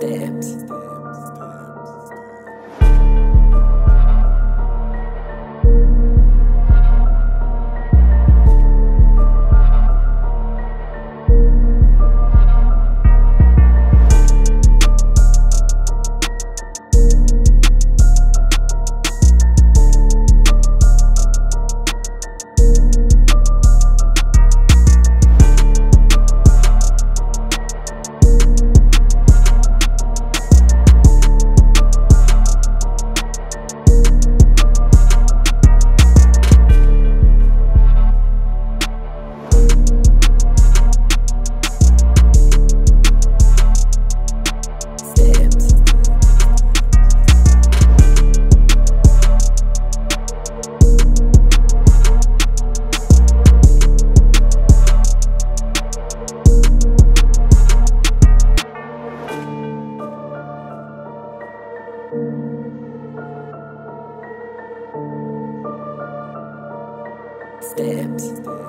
Stebbz. Stebbz.